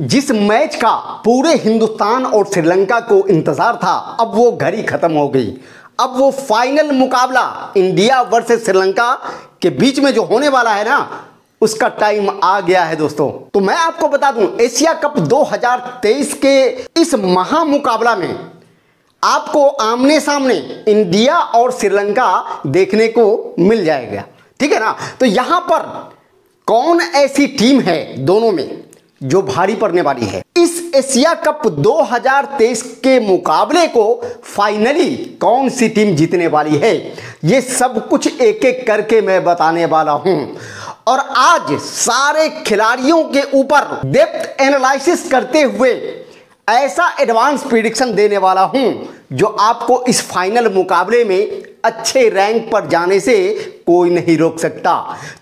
जिस मैच का पूरे हिंदुस्तान और श्रीलंका को इंतजार था, अब वो घड़ी खत्म हो गई। अब वो फाइनल मुकाबला इंडिया वर्सेस श्रीलंका के बीच में जो होने वाला है ना, उसका टाइम आ गया है दोस्तों। तो मैं आपको बता दूं, एशिया कप 2023 के इस महामुकाबला में आपको आमने सामने इंडिया और श्रीलंका देखने को मिल जाएगा, ठीक है ना। तो यहां पर कौन ऐसी टीम है दोनों में जो भारी पड़ने वाली है, इस एशिया कप 2023 के मुकाबले को फाइनली कौन सी टीम जीतने वाली है, ये सब कुछ एक एक करके मैं बताने वाला हूं। और आज सारे खिलाड़ियों के ऊपर डेप्थ एनालिसिस करते हुए ऐसा एडवांस प्रिडिक्शन देने वाला हूं जो आपको इस फाइनल मुकाबले में अच्छे रैंक पर जाने से कोई नहीं रोक सकता।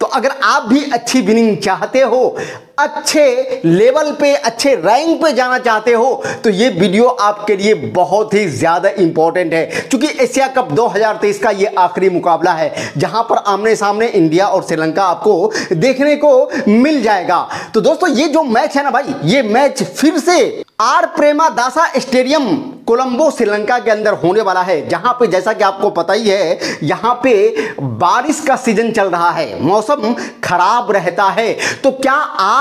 तो अगर आप भी अच्छी विनिंग चाहते हो, अच्छे लेवल पे, अच्छे रैंक पे जाना चाहते हो, तो ये वीडियो आपके लिए बहुत ही ज़्यादा इम्पोर्टेंट है, क्योंकि एशिया कप 2023 का ये आखिरी मुकाबला है जहां पर आमने सामने इंडिया और श्रीलंका आपको देखने को मिल जाएगा। तो दोस्तों, ये जो मैच है ना भाई, ये मैच फिर से आर प्रेमादासा स्टेडियम कोलंबो श्रीलंका के अंदर होने वाला है, जहां पे जैसा कि आपको पता ही है, यहां पे बारिश का सीजन चल रहा है, मौसम खराब रहता है। तो क्या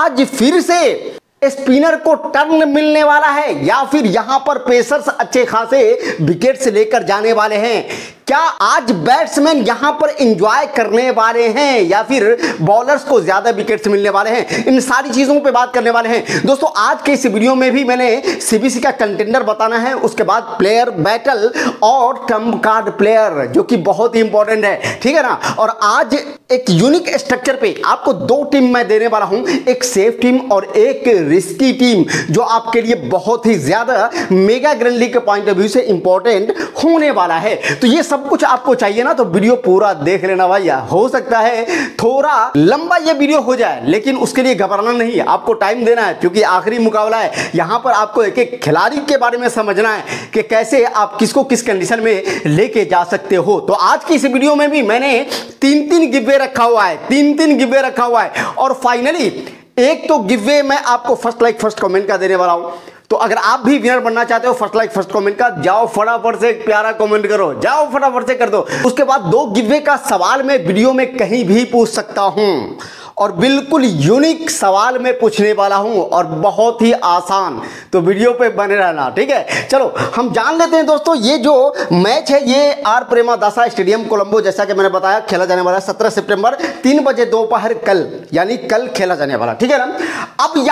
आज फिर से स्पिनर को टर्न मिलने वाला है, या फिर यहां पर पेसर्स अच्छे खासे विकेट्स लेकर जाने वाले हैं? क्या आज बैट्समैन यहां पर एंजॉय करने वाले हैं, या फिर बॉलर्स को ज्यादा विकेट्स मिलने वाले हैं? इन सारी चीजों पे बात करने वाले हैं दोस्तों। आज के इस वीडियो में भी मैंने सीबीसी का कंटेंडर बताना है, उसके बाद प्लेयर बैटल और ट्रम्प कार्ड प्लेयर, जो कि बहुत ही इंपॉर्टेंट है, ठीक है ना। और आज एक यूनिक स्ट्रक्चर पे आपको दो टीम मैं देने वाला हूं, एक सेफ टीम और एक रिस्की टीम, जो आपके लिए बहुत ही ज्यादा मेगा ग्रैंड लीग के पॉइंट ऑफ व्यू से इंपॉर्टेंट होने वाला है। तो ये सब कुछ आपको चाहिए ना, तो वीडियो पूरा देख लेना भाई। हो सकता है थोड़ा लंबा ये वीडियो हो जाए, लेकिन उसके लिए घबराना नहीं है, आपको टाइम देना है, क्योंकि आखिरी मुकाबला है। यहां पर आपको एक एक खिलाड़ी के बारे में समझना है कि कैसे आप किसको किस कंडीशन में लेके जा सकते हो। तो आज की इस वीडियो में भी मैंने तीन गिववे रखा हुआ है, तीन गिववे रखा हुआ है। और फाइनली एक तो गिववे मैं आपको फर्स्ट लाइक फर्स्ट कमेंट का देने वाला हूं। तो अगर आप भी विनर बनना चाहते हो फर्स्ट लाइक फर्स्ट कमेंट का, जाओ फटाफट से प्यारा कमेंट करो, जाओ फटाफट से कर दो। उसके बाद दो गिववे का सवाल मैं वीडियो में कहीं भी पूछ सकता हूं, और बिल्कुल यूनिक सवाल मैं पूछने वाला हूं, और बहुत ही आसान। तो वीडियो पे बने रहना, ठीक है। चलो हम जान लेते हैं दोस्तों, ये जो मैच है ये आर प्रेमादासा स्टेडियम कोलंबो, जैसा कि मैंने बताया, खेला जाने वाला है 17 सितंबर 3 बजे दोपहर कल, यानी कल खेला जाने वाला, ठीक है ना। अब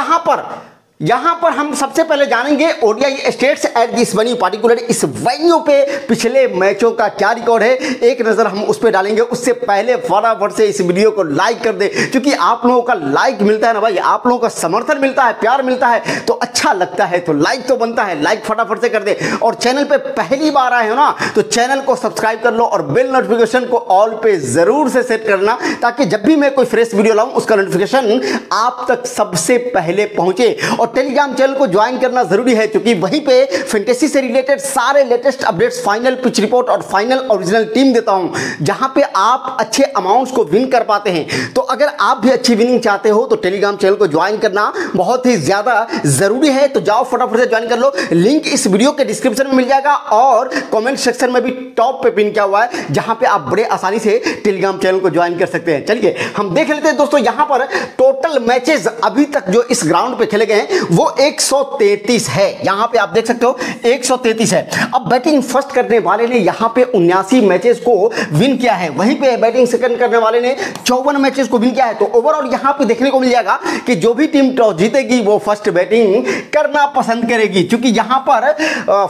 यहाँ पर हम सबसे पहले जानेंगे ODI stats at this venue, particular इस वेन्यू पे पिछले मैचों का क्या रिकॉर्ड है, एक नज़र हम उस पे डालेंगे। उससे पहले फटाफट से इस वीडियो को लाइक कर दे, क्योंकि आप लोगों का लाइक मिलता है ना भाई, आप लोगों का समर्थन मिलता है, प्यार मिलता है, तो अच्छा लगता है, तो लाइक तो बनता है, लाइक फटाफट से कर दे। और चैनल पर पहली बार आए हो ना, तो चैनल को सब्सक्राइब कर लो, और बेल नोटिफिकेशन को ऑल पे ज़रूर से सेट करना, ताकि जब भी मैं कोई फ्रेश वीडियो लाऊँ उसका नोटिफिकेशन आप तक सबसे पहले पहुँचे। और टेलीग्राम चैनल को ज्वाइन करना जरूरी है, क्योंकि वहीं पे फैंटेसी से रिलेटेड सारे latest updates, final pitch report और फाइनल ओरिजिनल टीम देता हूं, जहां पे आप अच्छे अमाउंट्स को विन कर पाते हैं। तो अगर आप भी अच्छी विनिंग चाहते हो तो टेलीग्राम चैनल को ज्वाइन करना बहुत ही ज्यादा जरूरी है। तो जाओ फटाफट से ज्वाइन कर लो, लिंक इस वीडियो के डिस्क्रिप्शन में मिल जाएगा, और कॉमेंट सेक्शन में भी टॉप पे पिन किया हुआ है, जहां पर आप बड़े आसानी से टेलीग्राम चैनल को ज्वाइन कर सकते हैं। चलिए हम देख लेते हैं दोस्तों, यहां पर टोटल मैचेस अभी तक जो इस ग्राउंड पे खेले गए वो 133 है, यहां पे आप देख सकते हो 133 है। अब बैटिंग फर्स्ट करने वाले ने यहां पे 79 मैचेस को विन किया है, वहीं पे बैटिंग सेकंड करने वाले ने 54 मैचेस को विन किया है। तो ओवरऑल यहां पे देखने को मिल जाएगा कि जो भी टीम टॉस जीतेगी वो फर्स्ट बैटिंग करना पसंद करेगी, क्योंकि यहां पर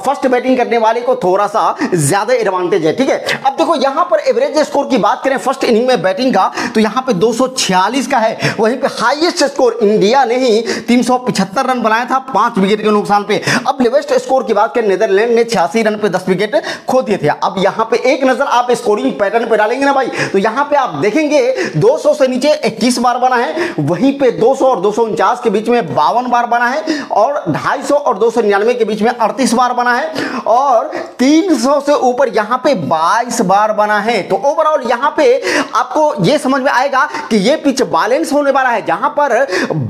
फर्स्ट बैटिंग करने वाले को थोड़ा सा ज्यादा एडवांटेज है, ठीक है। अब देखो यहां पर एवरेज स्कोर की बात करें फर्स्ट इनिंग में बैटिंग का, तो यहां पर 246 का है, वहीं पर हाईएस्ट स्कोर इंडिया ने ही 375 रन बनाया था 5 विकेट के नुकसान पे। अब लेवेस्ट स्कोर की बात करें, नीदरलैंड ने 86 रन पे 10 विकेट खो दिए थे। अब यहां पे एक नजर आप स्कोरिंग पैटर्न पे डालेंगे ना भाई, तो यहां पे आप देखेंगे 200 से नीचे 21 बार बना है, वहीं पे 200 और 249 के बीच में 52 बार बना है, और 250 और 299 के बीच में 38 बार बना है, और 300 से ऊपर यहां पे 22 बार बना है। तो ओवरऑल यहां पे आपको यह समझ में आएगा कि यह पिच बैलेंस होने वाला है, जहां पर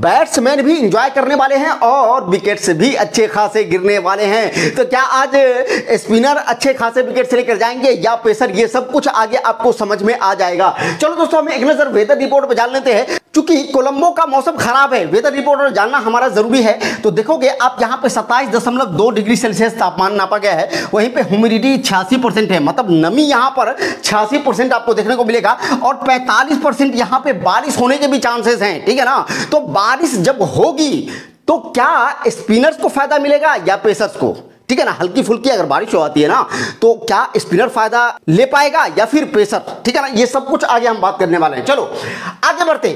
बैट्समैन भी इंजॉय करने वाले हैं और विकेट्स भी अच्छे खासे गिरने वाले हैं। तो क्या आज स्पिनर अच्छे खासे विकेट से लेकर जाएंगे या पेसर, ये सब कुछ आगे आपको समझ में आ जाएगा। चलो दोस्तों हम एक नजर वेदर रिपोर्ट पर जान लेते हैं। चूंकि कोलंबो का मौसम खराब है, वेदर रिपोर्ट जानना हमारा जरूरी है। तो देखोगे आप यहाँ पे 27.2 डिग्री सेल्सियस तापमान नापा गया है, वहीं पे ह्यूमिडिटी 86% है, मतलब नमी यहाँ पर 86% आपको देखने को मिलेगा और 45% यहाँ पे बारिश होने के भी चांसेस हैं, ठीक है ना। तो बारिश जब होगी तो क्या स्पिनर्स को फायदा मिलेगा या पेसर्स को, ठीक है ना। हल्की फुल्की अगर बारिश हो जाती है ना तो क्या स्पिनर फायदा ले पाएगा या फिर पेसर, ठीक है ना। ये सब कुछ आगे हम बात करने वाले हैं। चलो आगे बढ़ते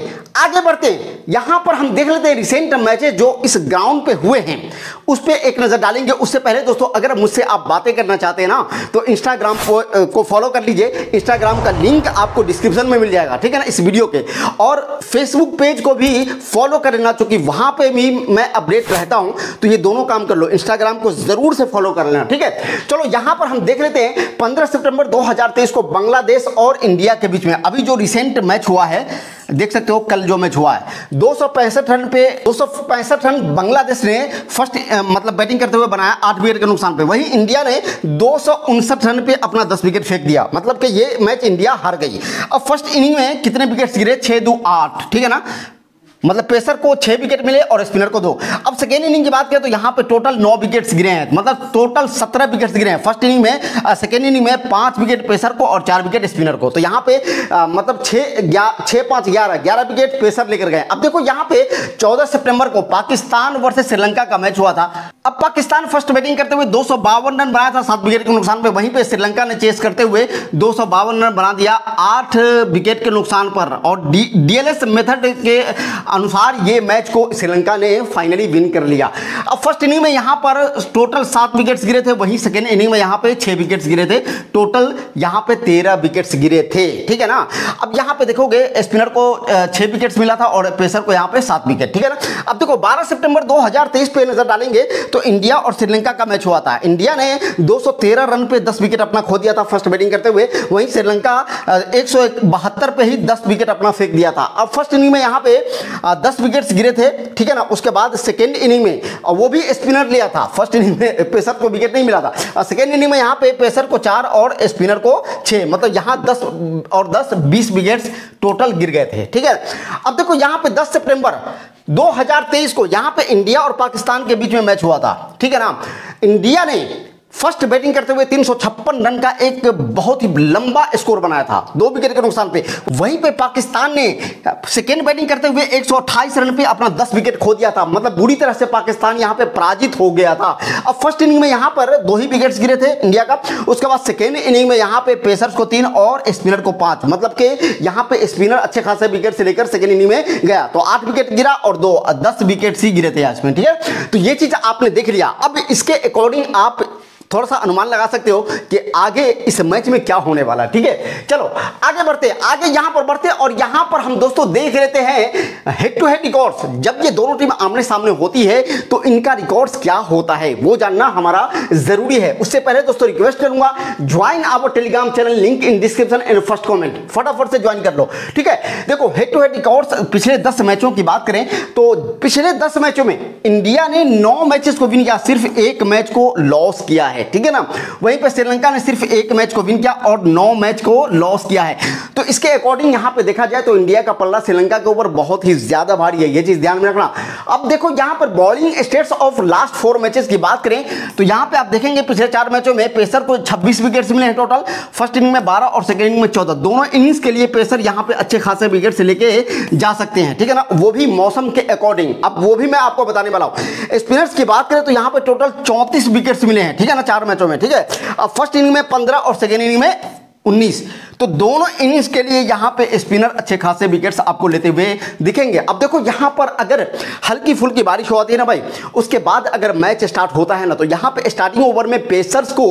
हैं। यहां पर हम देख लेते हैं रिसेंट मैचेस जो इस ग्राउंड पे हुए हैं, उस पे एक नजर डालेंगे। उससे पहले दोस्तों अगर मुझसे आप बातें करना चाहते हैं ना तो इंस्टाग्राम को फॉलो कर लीजिए, इंस्टाग्राम का लिंक आपको डिस्क्रिप्शन में मिल जाएगा, ठीक है ना, इस वीडियो के। और फेसबुक पेज को भी फॉलो कर लेना, चूंकि वहां पर भी मैं अपडेट रहता हूं। तो ये दोनों काम कर लो, इंस्टाग्राम को जरूर से फॉलो कर लेना, ठीक है। चलो यहां पर हम देख लेते हैं 15 सितंबर 2023 को बांग्लादेश और इंडिया के बीच में अभी जो रिसेंट मैच हुआ है, देख सकते हो कल जो मैच हुआ है 265 रन बांग्लादेश ने फर्स्ट मतलब बैटिंग करते हुए बनाया 8 विकेट के नुकसान पे, वहीं इंडिया ने 259 रन पे अपना 10 विकेट फेंक दिया, मतलब कि ये मैच इंडिया हार गई। अब फर्स्ट इनिंग में कितने विकेट्स गिरे, 6-2-8, ठीक है ना, मतलब पेसर को 6 विकेट मिले और स्पिनर को 2। अब सेकेंड इनिंग की बात करें तो यहाँ पे टोटल 9 विकेट्स गिरे हैं, मतलब टोटल 17 विकेट्स गिरे हैं फर्स्ट इनिंग में। सेकेंड इनिंग में 5 विकेट पेसर को और 4 विकेट स्पिनर को, तो यहाँ पे मतलब 6-5-11 विकेट पेसर लेकर गए। अब देखो यहाँ पे 14 सितंबर को पाकिस्तान वर्सेस श्रीलंका का मैच हुआ था। अब पाकिस्तान फर्स्ट बैटिंग करते हुए 252 रन बनाया था 7 विकेट के नुकसान पर, वहीं पर श्रीलंका ने चेस करते हुए 252 रन बना दिया 8 विकेट के नुकसान पर, और डीएलएस मेथड के अनुसार ये मैच को श्रीलंका ने फाइनली विन कर लिया। अब फर्स्ट इनिंग में यहाँ पर टोटल 7 विकेट्स गिरे थे, वहीं सेकेंड इनिंग में यहाँ पे 6 विकेट्स गिरे थे, टोटल यहाँ पे 13 विकेट्स गिरे थे, ठीक है ना। अब यहाँ पे देखोगे स्पिनर को 6 विकेट्स मिला था और पेसर को यहाँ पे 7 विकेट, ठीक है ना। अब देखो 12 सितंबर 2023 पे नजर डालेंगे तो इंडिया और श्रीलंका का मैच हुआ था। इंडिया ने 213 रन पे 10 विकेट अपना खो दिया था फर्स्ट बैटिंग करते हुए, वहीं श्रीलंका 172 पे ही 10 विकेट अपना फेंक दिया था। अब फर्स्ट इनिंग में यहाँ पे 10 विकेट्स गिरे थे, ठीक है ना। उसके बाद सेकेंड इनिंग में, और वो भी स्पिनर लिया था, फर्स्ट इनिंग में पेसर को विकेट नहीं मिला था। सेकेंड इनिंग में यहाँ पे पेसर को 4 और स्पिनर को 6, मतलब यहाँ 10 और 10 20 विकेट्स टोटल गिर गए थे, ठीक है। अब देखो यहाँ पे 10 सितंबर 2023 को यहाँ पे इंडिया और पाकिस्तान के बीच में मैच हुआ था, ठीक है ना। इंडिया ने फर्स्ट बैटिंग करते हुए 356 रन का एक बहुत ही लंबा स्कोर बनाया था 2 विकेट के नुकसान पे, वहीं पे पाकिस्तान ने सेकेंड बैटिंग करते हुए 128 रन पे अपना 10 विकेट खो दिया था, मतलब बुरी तरह से पाकिस्तान यहाँ पे पराजित हो गया था। अब फर्स्ट इनिंग में यहाँ पर 2 ही विकेट्स गिरे थे इंडिया का, उसके बाद सेकेंड इनिंग में यहाँ पे पेसर्स को 3 और स्पिनर को 5, मतलब कि यहाँ पे स्पिनर अच्छे खासे विकेट से लेकर सेकेंड इनिंग में गया तो 8 विकेट गिरा और 10 विकेट ही गिरे थे इसमें, ठीक है। तो ये चीज आपने देख लिया। अब इसके अकॉर्डिंग आप थोड़ा सा अनुमान लगा सकते हो कि आगे इस मैच में क्या होने वाला, ठीक है। चलो आगे यहां पर बढ़ते और यहां पर हम दोस्तों देख लेते हैं हेड टू हेड रिकॉर्ड्स। जब ये दोनों टीम आमने सामने होती है तो इनका रिकॉर्ड्स क्या होता है वो जानना हमारा जरूरी है। उससे पहले दोस्तों रिक्वेस्ट करूंगा, join our Telegram channel, link in description and first comment, फटाफट से ज्वाइन कर लो, ठीक है। देखो हेड टू हेड रिकॉर्ड्स पिछले 10 मैचों की बात करें तो पिछले 10 मैचों में इंडिया ने 9 मैचेस को विन किया, सिर्फ 1 मैच को लॉस किया, ठीक है ना। वहीं पर श्रीलंका ने सिर्फ 1 मैच को विन किया और 9 मैच को लॉस किया है। तो इसके अकॉर्डिंग यहां पे देखा जाए तो इंडिया का पल्ला श्रीलंका के ऊपर बहुत ही ज्यादा भारी है, ये चीज ध्यान में रखना। अब देखो यहां पर bowling stats of last 4 matches की बात करें तो यहां पे आप देखेंगे पिछले 4 मैचों में पेसर को 26 विकेट्स मिले हैं टोटल, फर्स्ट इनिंग में 12 और सेकेंड इनिंग में 14, दोनों इनिंग्स के लिए पेसर यहां पे अच्छे खासे विकेट से लेके जा सकते हैं, ठीक है ना, वो भी मौसम के अकॉर्डिंग। अब वो भी मैं आपको बताने वाला हूं। स्पिनर्स की बात करें तो यहां पर टोटल 34 विकेट्स मिले हैं, ठीक है ना, 4 मैचों में, ठीक है। अब फर्स्ट इनिंग में 15 और सेकेंड इनिंग में 19, तो दोनों इनिंग्स के लिए यहां पे स्पिनर अच्छे खासे विकेट्स आपको लेते हुए दिखेंगे। अब देखो यहां पर अगर हल्की फुल्की बारिश हो जाती है ना भाई, उसके बाद अगर मैच स्टार्ट होता है ना, तो यहां पे स्टार्टिंग ओवर में पेसर्स को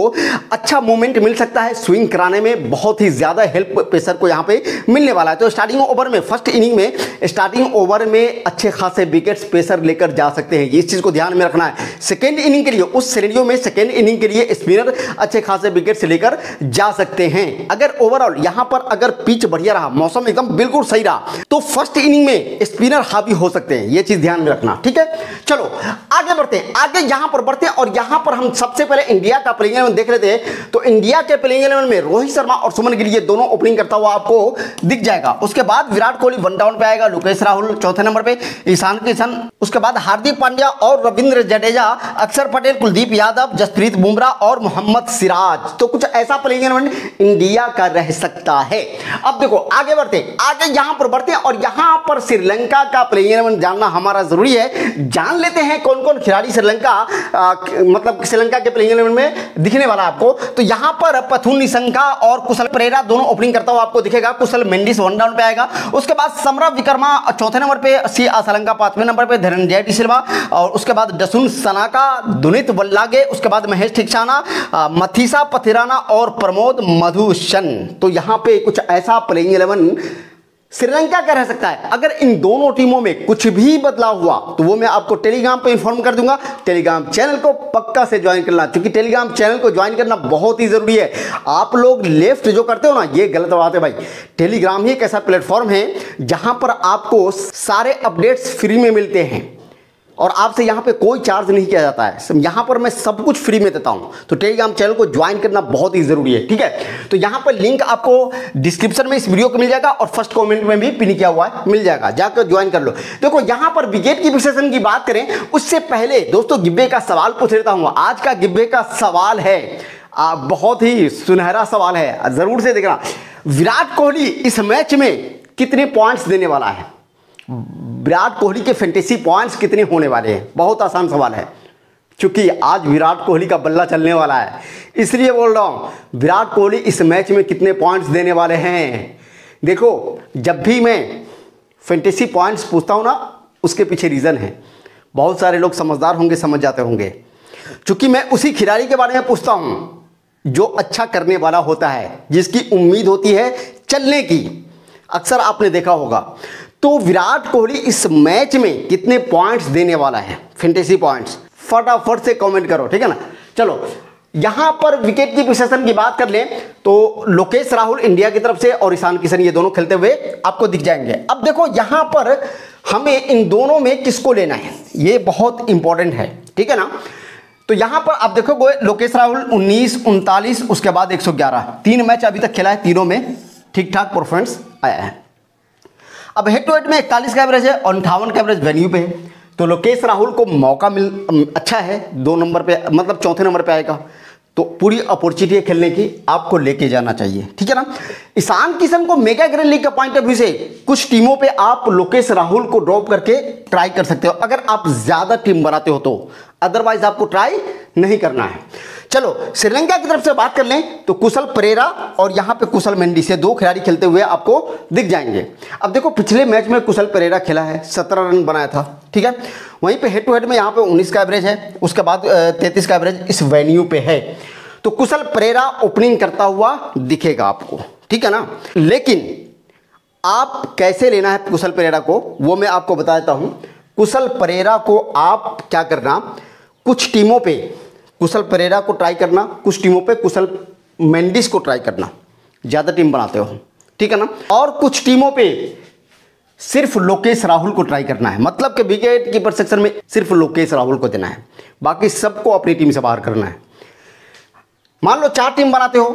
अच्छा मूवमेंट मिल सकता है, स्विंग कराने में बहुत ही ज्यादा हेल्प पेसर को यहां पे मिलने वाला है। तो स्टार्टिंग ओवर में फर्स्ट इनिंग में स्टार्टिंग ओवर में अच्छे खासे विकेट्स पेसर लेकर जा सकते हैं, इस चीज को ध्यान में रखना है। सेकेंड इनिंग के लिए उस सिनेरियो में सेकेंड इनिंग के लिए स्पिनर अच्छे खासे विकेट्स लेकर जा सकते हैं। अगर ओवरऑल यहां पर अगर पिच बढ़िया रहा, मौसम एकदम बिल्कुल सही रहा, तो फर्स्ट इनिंग में स्पिनर हावी हो सकते हैं, यह चीज ध्यान में रखना, ठीक है। चलो आगे बढ़ते हैं, आगे यहां पर बढ़ते हैं और यहां पर हम सबसे पहले इंडिया का प्लेइंग 11 देख लेते हैं। तो इंडिया के प्लेइंग 11 में रोहित शर्मा और सुमन गिल ये दोनों ओपनिंग करता हुआ आपको दिख जाएगा। उसके बाद विराट कोहली वन डाउन पे आएगा, लोकेश राहुल चौथे नंबर पे, ईशान किशन, उसके बाद हार्दिक पांड्या और रविंद्र जडेजा, अक्षर पटेल, कुलदीप यादव, जसप्रीत बुमराह और मोहम्मद सिराज। तो कुछ ऐसा प्लेइंग 11 इंडिया का रह सकता है। अब देखो आगे बढ़ते हैं, आगे यहां पर बढ़ते हैं और यहां पर श्रीलंका का प्लेइंग 11 जानना हमारा जरूरी है। जान लेते हैं कौन कौन खिलाड़ी श्रीलंका मतलब श्रीलंका के प्लेइंग 11 में दिखने वाला आपको। तो यहां पर पथुम निसंका और कुशल परेरा दोनों ओपनिंग करता हुआ आपको दिखेगा। कुशल मेंडिस वन डाउन पे आएगा, उसके बाद समराविक्रमा चौथे नंबर पे, सी असलंका पांचवें नंबर पे, धनंजय डी सिल्वा और उसके बाद दसुन शनाका, दुनित वल्लागे, उसके बाद महेश थीक्षाना, मथीसा पथिराना और प्रमोद मधुशन। तो यहां पे कुछ ऐसा प्लेइंग 11 श्रीलंका का रह सकता है। अगर इन दोनों टीमों में कुछ भी बदलाव हुआ तो वो मैं आपको टेलीग्राम पे इन्फॉर्म कर दूंगा। टेलीग्राम चैनल को पक्का से ज्वाइन करना, क्योंकि टेलीग्राम चैनल को ज्वाइन करना बहुत ही जरूरी है। आप लोग लेफ्ट जो करते हो ना, ये गलत बात है भाई। टेलीग्राम ही एक ऐसा प्लेटफॉर्म है जहां पर आपको सारे अपडेट्स फ्री में मिलते हैं और आपसे यहाँ पे कोई चार्ज नहीं किया जाता है। यहाँ पर मैं सब कुछ फ्री में देता हूँ, तो टेलीग्राम चैनल को ज्वाइन करना बहुत ही ज़रूरी है, ठीक है। तो यहाँ पर लिंक आपको डिस्क्रिप्शन में इस वीडियो को मिल जाएगा और फर्स्ट कमेंट में भी पिन किया हुआ है, मिल जाएगा, जाकर ज्वाइन कर लो। देखो यहाँ पर विकेट की विशेषण की बात करें, उससे पहले दोस्तों गिब्बे का सवाल पूछ लेता हूँ। आज का गिब्बे का सवाल है, बहुत ही सुनहरा सवाल है, ज़रूर से देखना। विराट कोहली इस मैच में कितने पॉइंट्स देने वाला है? विराट कोहली के फैंटेसी पॉइंट्स कितने होने वाले हैं? बहुत आसान सवाल है, क्योंकि आज विराट कोहली का बल्ला चलने वाला है, इसलिए बोल रहा हूँ। विराट कोहली इस मैच में कितने पॉइंट्स देने वाले हैं? देखो, जब भी मैं फैंटेसी पॉइंट्स पूछता हूँ ना, उसके पीछे रीज़न है। बहुत सारे लोग समझदार होंगे, समझ जाते होंगे, क्योंकि मैं उसी खिलाड़ी के बारे में पूछता हूँ जो अच्छा करने वाला होता है, जिसकी उम्मीद होती है चलने की, अक्सर आपने देखा होगा। तो विराट कोहली इस मैच में कितने पॉइंट्स देने वाला है, फैंटेसी पॉइंट्स? फटाफट से कमेंट करो, ठीक है ना। चलो यहां पर विकेट की विशेषण की बात कर लें तो लोकेश राहुल इंडिया की तरफ से और ईशान किशन ये दोनों खेलते हुए आपको दिख जाएंगे। अब देखो यहां पर हमें इन दोनों में किसको लेना है, ये बहुत इंपॉर्टेंट है, ठीक है ना। तो यहां पर आप देखोगे लोकेश राहुल 19, 39, उसके बाद 111, 3 मैच अभी तक खेला है, तीनों में ठीक ठाक परफॉर्मेंस आया है। अब हेड टू हेड में 41 का एवरेज है और 58 का एवरेज वेन्यू पे है। तो लोकेश राहुल को मौका मिल अच्छा है, 2 नंबर पे मतलब चौथे नंबर पे आएगा, तो पूरी अपॉर्चुनिटी है खेलने की, आपको लेके जाना चाहिए, ठीक है ना। ईशान किशन को मेगा ग्रैंड लीग के पॉइंट ऑफ व्यू से कुछ टीमों पे आप लोकेश राहुल को ड्रॉप करके ट्राई कर सकते हो, अगर आप ज़्यादा टीम बनाते हो तो, अदरवाइज आपको ट्राई नहीं करना है। चलो श्रीलंका की तरफ से बात कर लें तो कुशल परेरा और यहाँ पे कुशल मेंडिस से 2 खिलाड़ी खेलते हुए आपको दिख जाएंगे। अब देखो पिछले मैच में कुशल परेरा खेला है, 17 रन बनाया था, ठीक है। वहीं पे हेड टू हेड में यहाँ पे 19 का एवरेज है, उसके बाद 33 का एवरेज इस वेन्यू पे है। तो कुशल परेरा ओपनिंग करता हुआ दिखेगा आपको, ठीक है ना। लेकिन आप कैसे लेना है कुशल परेरा को, वो मैं आपको बता देता हूँ। कुशल परेरा को आप क्या करना, कुछ टीमों पे कुशल परेरा को ट्राई करना, कुछ टीमों पे कुशल मेंडिस को ट्राई करना, ज़्यादा टीम बनाते हो, ठीक है ना। और कुछ टीमों पे सिर्फ लोकेश राहुल को ट्राई करना है, मतलब कि विकेट कीपर सेक्शन में सिर्फ लोकेश राहुल को देना है, बाकी सबको अपनी टीम से बाहर करना है। मान लो 4 टीम बनाते हो,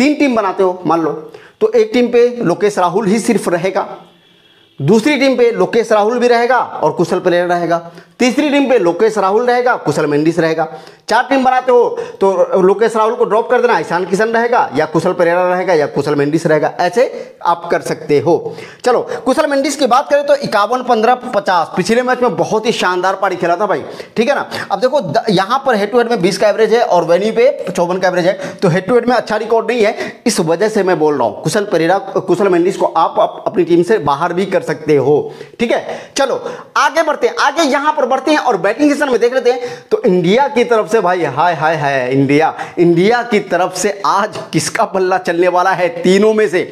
3 टीम बनाते हो मान लो, तो एक टीम पे लोकेश राहुल ही सिर्फ रहेगा, दूसरी टीम पे लोकेश राहुल भी रहेगा और कुशल परेरा रहेगा, तीसरी टीम पे लोकेश राहुल रहेगा, कुशल मेंडिस रहेगा। चार टीम बनाते हो तो लोकेश राहुल को ड्रॉप कर देना, ईशान किशन रहेगा या कुशल पेरेरा रहेगा या कुशल मेंडिस रहेगा, ऐसे आप कर सकते हो। चलो कुशल मेंडिस की बात करें तो 51-15-50 पिछले मैच में बहुत ही शानदार पारी खेला था भाई, ठीक है ना। अब देखो यहाँ पर हेड टू हेड में 20 का एवरेज है और वेन्यू पे 54 का एवरेज है, तो हेड टू हेड में अच्छा रिकॉर्ड नहीं है, इस वजह से मैं बोल रहा हूँ कुशल पेरेरा कुशल मेंडिस को आप अपनी टीम से बाहर भी कर सकते हो, ठीक है। चलो आगे बढ़ते हैं, आगे यहाँ पर बढ़ते हैं और बैटिंग सेक्शन में देख लेते हैं तो इंडिया की तरफ से भाई हाय हाय हाय, इंडिया की तरफ से आज किसका बल्ला चलने वाला है तीनों में से,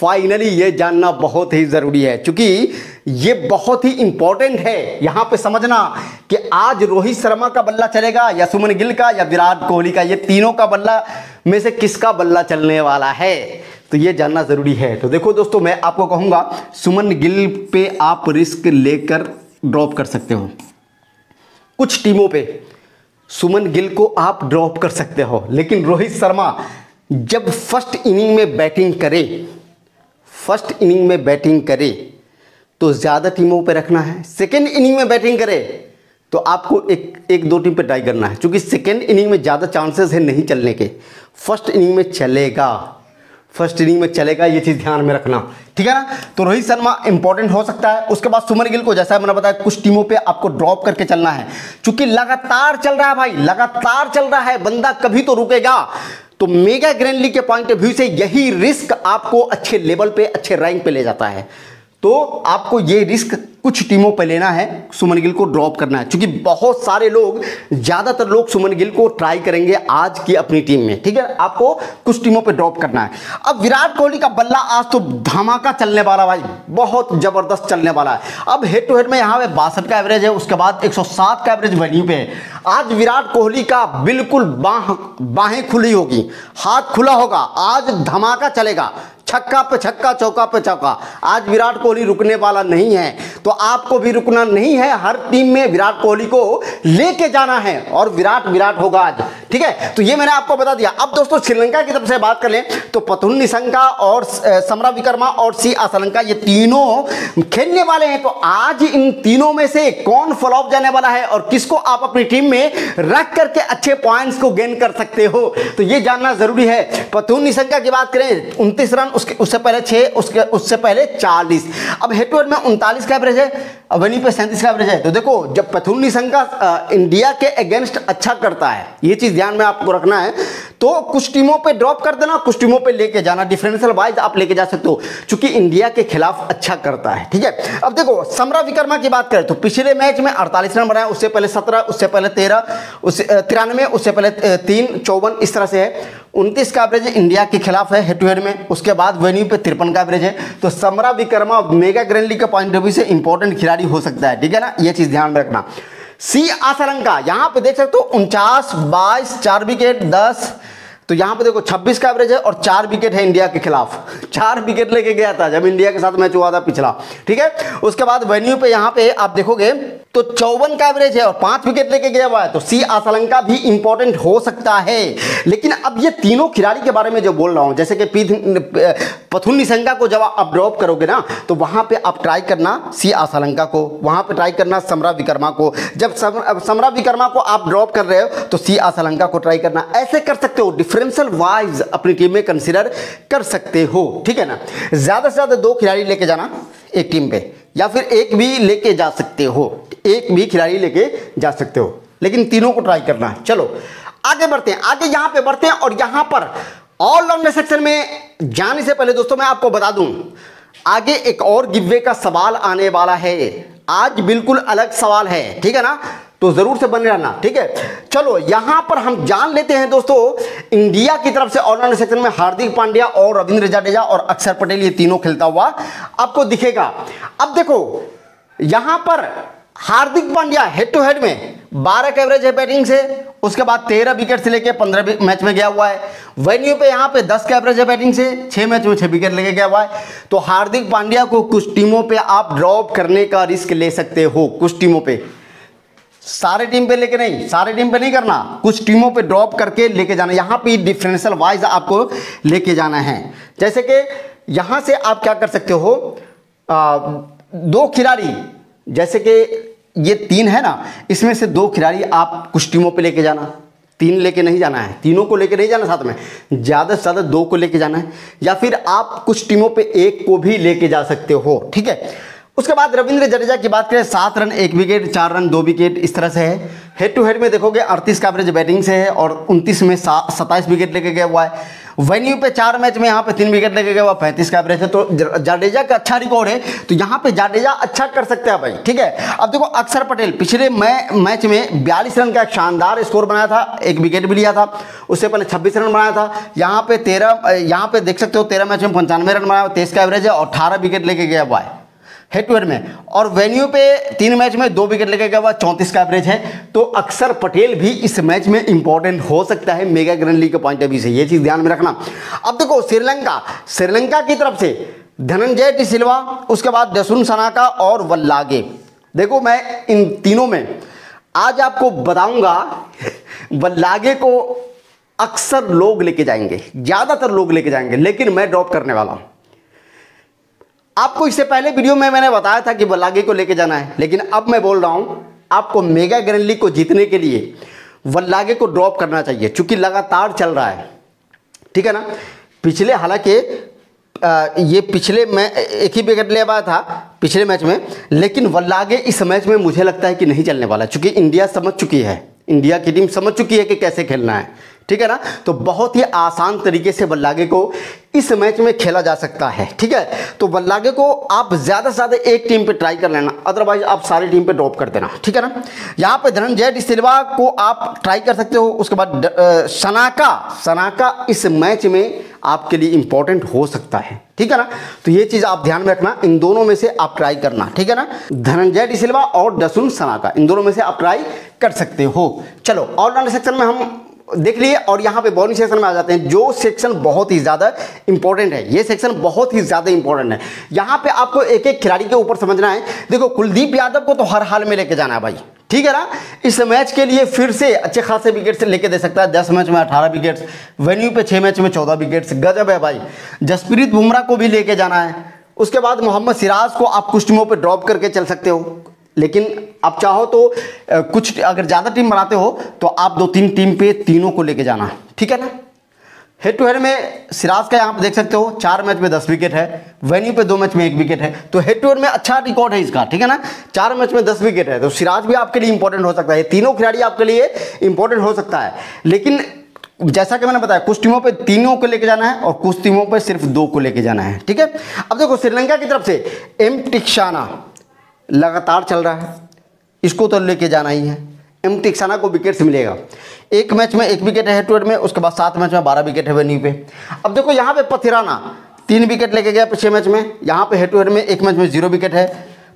फाइनली ये जानना बहुत ही जरूरी है क्योंकि ये बहुत ही इंपॉर्टेंट है। यहां पे समझना कि आज रोहित शर्मा का बल्ला चलेगा या सुमन गिल का या विराट कोहली का, ये तीनों का बल्ला में से किसका बल्ला चलने वाला है तो ये जानना जरूरी है। तो देखो दोस्तों मैं आपको कहूंगा सुमन गिल पे आप रिस्क लेकर ड्रॉप कर सकते हो, कुछ टीमों पे सुमन गिल को आप ड्रॉप कर सकते हो, लेकिन रोहित शर्मा जब फर्स्ट इनिंग में बैटिंग करे तो ज़्यादा टीमों पे रखना है। सेकेंड इनिंग में बैटिंग करे तो आपको एक दो टीम पे ट्राई करना है क्योंकि सेकेंड इनिंग में ज़्यादा चांसेस है नहीं चलने के, फर्स्ट इनिंग में चलेगा, ये चीज़ ध्यान में रखना, ठीक है ना। तो रोहित शर्मा इंपॉर्टेंट हो सकता है। उसके बाद सुमन गिल को जैसा मैंने बताया कुछ टीमों पे आपको ड्रॉप करके चलना है क्योंकि लगातार चल रहा है भाई, बंदा कभी तो रुकेगा। तो मेगा ग्रैंड लीग के पॉइंट ऑफ व्यू से यही रिस्क आपको अच्छे लेवल पे अच्छे रैंक पे ले जाता है, तो आपको ये रिस्क कुछ टीमों पर लेना है, सुमन गिल को ड्रॉप करना है क्योंकि बहुत सारे लोग, ज़्यादातर लोग सुमन गिल को ट्राई करेंगे आज की अपनी टीम में, ठीक है। आपको कुछ टीमों पे ड्रॉप करना है। अब विराट कोहली का बल्ला आज तो धमाका चलने वाला भाई, बहुत ज़बरदस्त चलने वाला है। अब हेड टू हेड में यहाँ पे 62 का एवरेज है, उसके बाद 107 का एवरेज वेन्यू पे है। आज विराट कोहली का बिल्कुल बाहें खुली होगी, हाथ खुला होगा, आज धमाका चलेगा, छक्का पे छक्का, चौका पे चौका। आज विराट कोहली रुकने वाला नहीं है, तो आपको भी रुकना नहीं है, हर टीम में विराट कोहली को लेके जाना है और विराट होगा आज, ठीक है। तो ये मैंने आपको बता दिया। अब दोस्तों श्रीलंका की तरफ से बात कर लें तो पथुम निसंका और समराविक्रमा और सी असलंका, ये तीनों खेलने वाले हैं। तो आज इन तीनों में से कौन फ्लॉप जाने वाला है और किसको आप अपनी टीम में रख करके अच्छे पॉइंट्स को गेन कर सकते हो, तो ये जानना जरूरी है। पथुम निसंका की बात करें 29 रन, उससे पहले 6, उससे पहले 40। अब हेड टू हेड में 39 का एवरेज है, वहीं पे 37 का एवरेज है। तो देखो जब पथुम निसंका इंडिया के अगेंस्ट अच्छा करता है, ये चीज ध्यान में आपको रखना है, तो कुछ टीमों पे ड्रॉप कर देना, कुछ टीमों पे लेके जाना, डिफरेंशियल वाइज आप लेके जा सकते हो क्योंकि इंडिया के खिलाफ अच्छा करता है, ठीक है। अब देखो समराविक्रमा की बात करें तो पिछले मैच में 48 रन बनाए, उससे पहले 17, उससे पहले 13, 93, उससे पहले 3, 54, इस तरह से है। 29 का एवरेज इंडिया के खिलाफ है हेड टू हेड में, उसके बाद वेन्यू पे 53 का एवरेज है। तो समराविक्रमा मेगा ग्रैंड लीग के पॉइंट ऑफ व्यू से इंपॉर्टेंट खिलाड़ी हो सकता है, ठीक है ना, ये चीज ध्यान में रखना। सी आसालंका यहाँ पे देख सकते हो 49, 22, 4 विकेट 10। तो यहाँ पे देखो 26 का एवरेज है और 4 विकेट है इंडिया के खिलाफ, 4 विकेट लेके गया था जब इंडिया के साथ मैच हुआ था पिछला, ठीक है। उसके बाद वेन्यू पे यहाँ पे आप देखोगे तो 54 का एवरेज है और 5 विकेट लेके गया हुआ है। तो सी आसालंका भी इंपॉर्टेंट हो सकता है। लेकिन अब ये तीनों खिलाड़ी के बारे में जो बोल रहा हूँ, जैसे कि पथुम निसंका को जब आप ड्रॉप करोगे ना, तो वहाँ पे आप ट्राई करना सी आसालंका को, वहाँ पे ट्राई करना समराविक्रमा को। जब समराविक्रमा को आप ड्रॉप कर रहे हो तो सी आसालंका को ट्राई करना, ऐसे कर सकते हो, डिफरेंशियल वाइज अपनी टीम में कंसिडर कर सकते हो, ठीक है ना। ज़्यादा से ज़्यादा 2 खिलाड़ी लेके जाना एक टीम पे, या फिर एक भी लेके जा सकते हो, लेकिन तीनों को ट्राई करना है। चलो आगे बढ़ते हैं, आगे यहाँ पे बढ़ते हैं और यहाँ पर ऑलराउंडर सेक्शन में जाने से पहले दोस्तों मैं आपको बता दूं, आगे एक और गिववे का सवाल आने वाला है, आज बिल्कुल अलग सवाल है, ठीक है ना, तो जरूर से बने रहना, ठीक है। चलो यहां पर हम जान लेते हैं दोस्तों इंडिया की तरफ से ऑलराउंडर सेक्शन में हार्दिक पांड्या और रविंद्र जडेजा और अक्षर पटेल, ये तीनों खेलता हुआ आपको दिखेगा। अब देखो यहां पर Hardik Pandya head to head में 12 का एवरेज है बैटिंग से, उसके बाद 13 विकेट से लेकर 15 मैच में गया हुआ है। वेन्यू पे यहाँ पे 10 का एवरेज है बैटिंग से, 6 मैच में 6 विकेट लेके गया हुआ है। तो हार्दिक पांड्या को कुछ टीमों पे आप ड्रॉप करने का रिस्क ले सकते हो, कुछ टीमों पे, सारे टीम पे लेके नहीं, करना, कुछ टीमों पे ड्रॉप करके लेके जाना, यहाँ पे डिफरेंशियल वाइज आपको लेके जाना है। जैसे कि यहाँ से आप क्या कर सकते हो, 2 खिलाड़ी जैसे कि ये तीन है ना, इसमें से दो खिलाड़ी आप कुछ टीमों पे लेके जाना, तीन लेके नहीं जाना है, तीनों को लेके नहीं जाना, साथ में ज़्यादा से ज़्यादा दो को लेके जाना है, या फिर आप कुछ टीमों पे एक को भी लेके जा सकते हो, ठीक है। उसके बाद रविंद्र जडेजा की बात करें, 7 रन 1 विकेट, 4 रन 2 विकेट, इस तरह से है। हेड टू हेड में देखोगे 38 का एवरेज बैटिंग से है और 29 में 27 विकेट लेके गया हुआ है। वेन्यू पे 4 मैच में यहाँ पे 3 विकेट लेके गया हुआ, 35 का एवरेज है। तो जाडेजा का अच्छा रिकॉर्ड है, तो यहाँ पे जाडेजा अच्छा कर सकते हैं भाई, ठीक है। अब देखो अक्षर पटेल पिछले मैच में 42 रन का एक शानदार स्कोर बनाया था, 1 विकेट भी लिया था, उससे पहले 26 रन बनाया था। यहाँ पे 13, यहाँ पे देख सकते हो 13 मैच में 95 रन बनाया, 23 का एवरेज है और 18 विकेट लेके गया हुआ है हेड टू हेड में। और वेन्यू पे 3 मैच में 2 विकेट लेके गया हुआ, 34 का एवरेज है। तो अक्षर पटेल भी इस मैच में इंपॉर्टेंट हो सकता है मेगा ग्रैंड लीग के पॉइंट ऑफ व्यू से, ये चीज़ ध्यान में रखना। अब देखो श्रीलंका, श्रीलंका की तरफ से धनंजय डी सिल्वा, उसके बाद दसुन शनाका और वल्लागे। देखो मैं इन तीनों में आज आपको बताऊँगा, वल्लागे को अक्सर लोग लेके जाएंगे, ज़्यादातर लोग लेके जाएंगे, लेकिन मैं ड्रॉप करने वाला हूँ। आपको इससे पहले वीडियो में मैंने बताया था कि वल्लागे को लेके जाना है, लेकिन अब मैं बोल रहा हूं आपको मेगा ग्रैंड लीग को जीतने के लिए वल्लागे को ड्रॉप करना चाहिए, चूंकि लगातार चल रहा है, ठीक है ना। पिछले, हालांकि ये पिछले में 1 ही विकेट ले पाया था पिछले मैच में, लेकिन वल्लागे इस मैच में मुझे लगता है कि नहीं चलने वाला, चूंकि इंडिया समझ चुकी है, इंडिया की टीम समझ चुकी है कि कैसे खेलना है, ठीक है ना। तो बहुत ही आसान तरीके से वल्लागे को इस मैच में खेला जा सकता है, ठीक है। तो वल्लागे को आप ज़्यादा से ज़्यादा एक टीम पे ट्राई कर लेना, अदरवाइज आप सारी टीम पे ड्रॉप कर देना, ठीक है ना। यहाँ पे धनंजय डी सिल्वा को आप ट्राई कर सकते हो। उसके बाद शनाका इस मैच में आपके लिए इंपॉर्टेंट हो सकता है, ठीक है ना। तो ये चीज़ आप ध्यान में रखना, इन दोनों में से आप ट्राई करना, ठीक है ना। धनंजय डी सिल्वा और दसुन शनाका, इन दोनों में से आप ट्राई कर सकते हो। चलो ऑलराउंडर सेक्शन में हम देख लिए और यहाँ पे बॉलिंग सेक्शन में आ जाते हैं, जो सेक्शन बहुत ही ज़्यादा इंपॉर्टेंट है। ये सेक्शन बहुत ही ज़्यादा इंपॉर्टेंट है, यहाँ पे आपको एक एक खिलाड़ी के ऊपर समझना है। देखो कुलदीप यादव को तो हर हाल में लेके जाना है भाई, ठीक है ना। इस मैच के लिए फिर से अच्छे खासे विकेट्स लेके दे सकता है, 10 मैच में 18 विकेट्स, वेन्यू पे 6 मैच में 14 विकेट्स, गजब है भाई। जसप्रीत बुमराह को भी लेके जाना है। उसके बाद मोहम्मद सिराज को आप कुछ टीमों पर ड्रॉप करके चल सकते हो, लेकिन आप चाहो तो कुछ अगर ज़्यादा टीम बनाते हो तो आप 2-3 टीम पे तीनों को लेके जाना, ठीक है ना। हेड टू हेड में सिराज का यहाँ पे देख सकते हो 4 मैच में 10 विकेट है, वेन्यू पे 2 मैच में 1 विकेट है। तो हेड टू हेड में अच्छा रिकॉर्ड है इसका, ठीक है ना। 4 मैच में 10 विकेट है, तो सिराज भी आपके लिए इंपॉर्टेंट हो सकता है। तीनों खिलाड़ी आपके लिए इंपॉर्टेंट हो सकता है, लेकिन जैसा कि मैंने बताया कुछ टीमों पे तीनों को लेके जाना है और कुछ टीमों पे सिर्फ 2 को लेके जाना है, ठीक है। अब देखो श्रीलंका की तरफ से एम थिक्साना लगातार चल रहा है, इसको तो लेके जाना ही है। एम थिक्साना को विकेट्स मिलेगा, 1 मैच में 1 विकेट है हेड टू हेड में, उसके बाद 7 मैच में 12 विकेट है वेन्यू पे। अब देखो यहाँ पे पथिराना 3 विकेट लेके गया 6 मैच में, यहाँ पे हेड टू हेड में 1 मैच में 0 विकेट है।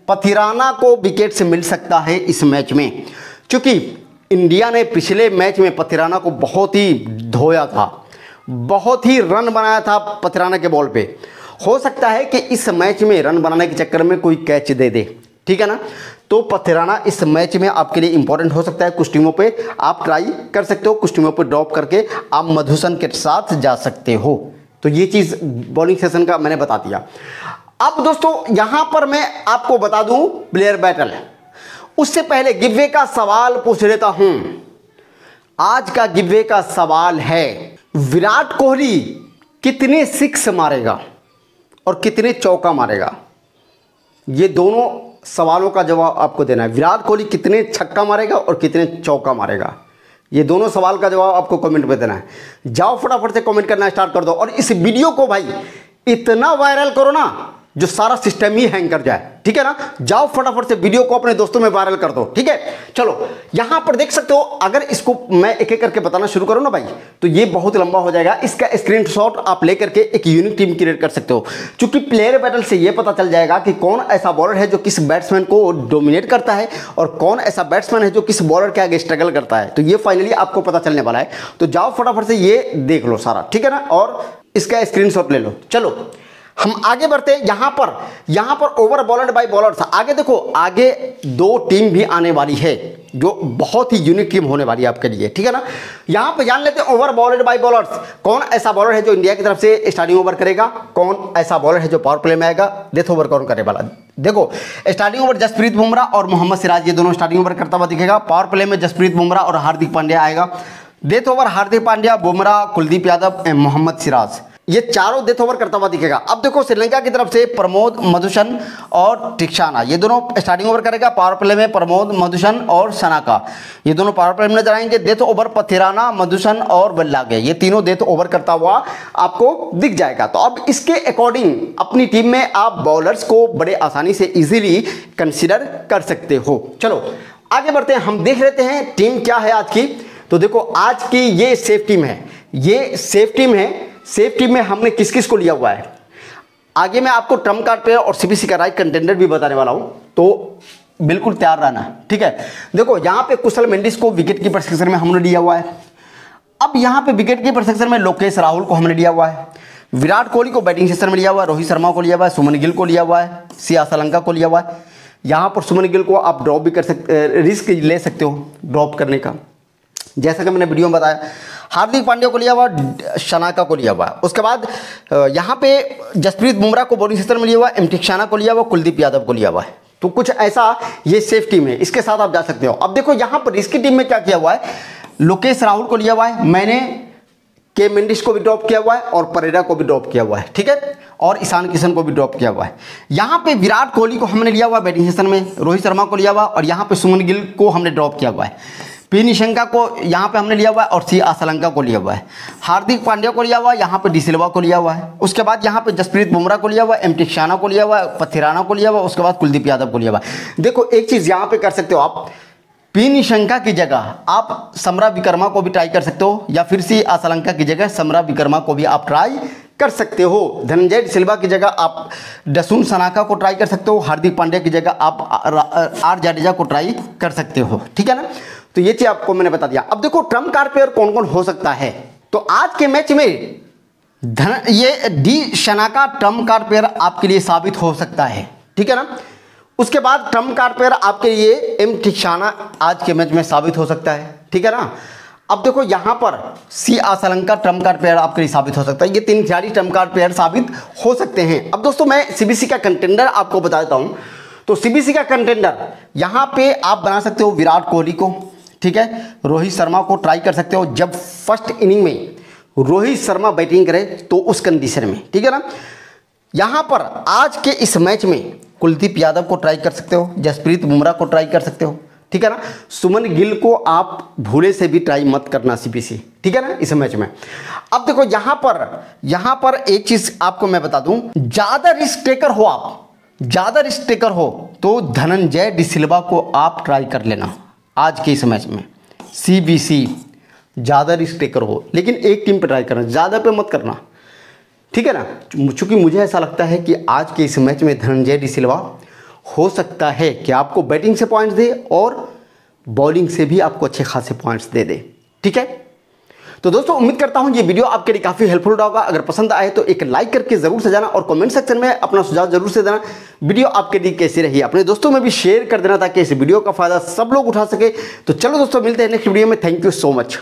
पथिराना को विकेट्स मिल सकता है इस मैच में, चूँकि इंडिया ने पिछले मैच में पथिराना को बहुत ही धोया था, बहुत ही रन बनाया था पथिराना के बॉल पर। हो सकता है कि इस मैच में रन बनाने के चक्कर में कोई कैच दे दे, ठीक है ना। तो पथिराना इस मैच में आपके लिए इंपॉर्टेंट हो सकता है, कुछ टीमों पे आप ट्राई कर सकते हो, कुछ टीमों पे ड्रॉप करके आप मधुसन के साथ जा सकते हो। तो ये चीज़ बॉलिंग सेशन का मैंने बता दिया। अब दोस्तों यहाँ पर मैं आपको बता दूं प्लेयर बैटल, उससे पहले गिववे का सवाल पूछ लेता हूं। आज का गिववे का सवाल है, विराट कोहली कितने 6 मारेगा और कितने चौका मारेगा, ये दोनों सवालों का जवाब आपको देना है। विराट कोहली कितने छक्का मारेगा और कितने चौका मारेगा, ये दोनों सवाल का जवाब आपको कमेंट में देना है। जाओ फटाफट से कमेंट करना स्टार्ट कर दो और इस वीडियो को भाई इतना वायरल करो ना जो सारा सिस्टम ही हैंग कर जाए, ठीक है ना। जाओ फटाफट से वीडियो को अपने दोस्तों में वायरल कर दो, ठीक है। चलो यहाँ पर देख सकते हो, अगर इसको मैं एक एक करके बताना शुरू करूँ ना भाई तो ये बहुत लंबा हो जाएगा। इसका स्क्रीनशॉट आप लेकर के एक यूनिक टीम क्रिएट कर सकते हो, क्योंकि प्लेयर बैटल से ये पता चल जाएगा कि कौन ऐसा बॉलर है जो किस बैट्समैन को डोमिनेट करता है और कौन ऐसा बैट्समैन है जो किस बॉलर के आगे स्ट्रगल करता है। तो ये फाइनली आपको पता चलने वाला है, तो जाओ फटाफट से ये देख लो सारा, ठीक है ना, और इसका स्क्रीनशॉट ले लो। चलो हम आगे बढ़ते हैं। यहाँ पर ओवर बॉलर बाय बॉलर था। आगे देखो, आगे 2 टीम भी आने वाली है जो बहुत ही यूनिक टीम होने वाली है आपके लिए, ठीक है ना। यहाँ पे जान लेते हैं ओवर बॉलर बाय बॉलर्स, कौन ऐसा बॉलर है जो इंडिया की तरफ से स्टार्टिंग ओवर करेगा, कौन ऐसा बॉलर है जो पावर प्ले में आएगा, डेथ ओवर कौन करने वाला, देखो स्टार्टिंग ओवर जसप्रीत बुमराह और मोहम्मद सिराज, ये दोनों स्टार्टिंग ओवर करता हुआ दिखेगा। पावर प्ले में जसप्रीत बुमराह और हार्दिक पांड्या आएगा। Death over Hardik Pandya, Bumrah, Kuldeep Yadav and Mohammed Siraj, ये चारों डेथ ओवर करता हुआ दिखेगा। अब देखो श्रीलंका की तरफ से प्रमोद मधुशन और थिक्साना, ये दोनों स्टार्टिंग ओवर करेगा। पावर प्ले में प्रमोद मधुशन और शनाका, ये दोनों पावर प्ले में नजर आएंगे। डेथ ओवर पथिराना, मधुशन और बल्लागे, ये तीनों डेथ ओवर करता हुआ आपको दिख जाएगा। तो अब इसके अकॉर्डिंग अपनी टीम में आप बॉलर्स को बड़े आसानी से ईजिली कंसिडर कर सकते हो। चलो आगे बढ़ते हैं, हम देख लेते हैं टीम क्या है आज की। तो देखो आज की ये सेफ टीम है, ये सेफ टीम है। सेफ टीम में हमने किस किस को लिया हुआ है, आगे मैं आपको ट्रम्प कार्ड प्लेयर और सीबीसी का राइट कंटेंडर भी बताने वाला हूं, तो बिल्कुल तैयार रहना, ठीक है। देखो यहां पे कुशल मेंडिस को विकेट कीपर सेक्शन में हमने लिया हुआ है। अब यहां पे विकेट कीपर सेक्शन में लोकेश राहुल को हमने लिया हुआ है, विराट कोहली को बैटिंग सेक्शन में लिया हुआ है, रोहित शर्मा को लिया हुआ है, सुमन गिल को लिया हुआ है, सी असलंका को लिया हुआ है। यहां पर सुमन गिल को आप ड्रॉप भी कर सकते, रिस्क ले सकते हो ड्रॉप करने का, जैसा कि मैंने वीडियो में बताया। हार्दिक पांड्या को लिया हुआ, शनाका को लिया हुआ। उसके बाद यहाँ पे जसप्रीत बुमराह को बॉलिंग सेक्शन में लिया हुआ, एम थिक्साना को लिया हुआ, कुलदीप यादव को लिया हुआ है। तो कुछ ऐसा ये सेफ टीम है, इसके साथ आप जा सकते हो। अब देखो यहाँ पर इसकी टीम में क्या किया हुआ है, लोकेश राहुल को लिया हुआ है मैंने, के मेंडिस को भी ड्रॉप किया हुआ है और परेरा को भी ड्रॉप किया हुआ है, ठीक है, और ईशान किशन को भी ड्रॉप किया हुआ है। यहाँ पे विराट कोहली को हमने लिया हुआ बैटिंग सेक्शन में, रोहित शर्मा को लिया हुआ, और यहाँ पे सुमन गिल को हमने ड्रॉप किया हुआ है। पी निशंका को यहाँ पे हमने लिया हुआ है और सी आसलंका को लिया हुआ है। हार्दिक पांड्या को लिया हुआ है, यहाँ पे डी सिल्वा को लिया हुआ है। उसके बाद यहाँ पे जसप्रीत बुमराह को लिया हुआ है, एम थिक्साना को लिया हुआ है, पथिराना को लिया हुआ है, उसके बाद कुलदीप यादव को लिया हुआ है। देखो एक चीज़ यहाँ पे कर सकते हो आप, पी निशंका की जगह आप समराविक्रमा को भी ट्राई कर सकते हो, या फिर सी आसलंका की जगह समराविक्रमा को भी आप ट्राई कर सकते हो। धनंजय डी सिल्वा की जगह आप दसून शनाका को ट्राई कर सकते हो। हार्दिक पांड्या की जगह आप आर जाडेजा को ट्राई कर सकते हो, ठीक है ना। तो ये चीज आपको मैंने बता दिया। अब देखो ट्रम्प कार्ड प्लेयर कौन कौन हो सकता है। तो आज के मैच में ये D Shanaka trump card player आपके लिए साबित हो सकता है, ठीक है ना। उसके बाद ट्रम्प कार्ड प्लेयर आपके लिए एम थिक्साना आज के मैच में साबित हो सकता है, ठीक है ना। अब देखो यहां पर C Asalanka trump card player आपके लिए साबित हो सकता है। ये तीन खिलाड़ी ट्रम्प कार्ड प्लेयर साबित हो सकते हैं। अब दोस्तों मैं सीबीसी का कंटेंडर आपको बता देता हूं। तो सीबीसी का कंटेंडर यहां पे आप बना सकते हो विराट कोहली को, ठीक है, रोहित शर्मा को ट्राई कर सकते हो जब फर्स्ट इनिंग में रोहित शर्मा बैटिंग करे तो उस कंडीशन में, ठीक है ना। यहां पर आज के इस मैच में कुलदीप यादव को ट्राई कर सकते हो, जसप्रीत बुमराह को ट्राई कर सकते हो, ठीक है ना। सुमन गिल को आप भूले से भी ट्राई मत करना सीबीसी, ठीक है ना, इस मैच में। अब देखो यहां पर एक चीज आपको मैं बता दूं, ज्यादा रिस्क टेकर हो आप, ज्यादा रिस्क टेकर हो तो धनंजय डी सिल्वा को आप ट्राई कर लेना आज के इस मैच में। सीबीसी ज्यादा रिस्क टेकर हो, लेकिन एक टीम पे ट्राई करना, ज्यादा पे मत करना, ठीक है ना। चूंकि मुझे ऐसा लगता है कि आज के इस मैच में धनंजय डी सिल्वा हो सकता है कि आपको बैटिंग से पॉइंट्स दे और बॉलिंग से भी आपको अच्छे खासे पॉइंट्स दे दे, ठीक है। तो दोस्तों उम्मीद करता हूं ये वीडियो आपके लिए काफ़ी हेल्पफुल रहा होगा। अगर पसंद आए तो एक लाइक करके ज़रूर से जाना और कमेंट सेक्शन में अपना सुझाव जरूर से देना, वीडियो आपके लिए कैसी रही अपने दोस्तों में भी शेयर कर देना ताकि इस वीडियो का फायदा सब लोग उठा सके। तो चलो दोस्तों मिलते हैं नेक्स्ट वीडियो में। Thank you so much.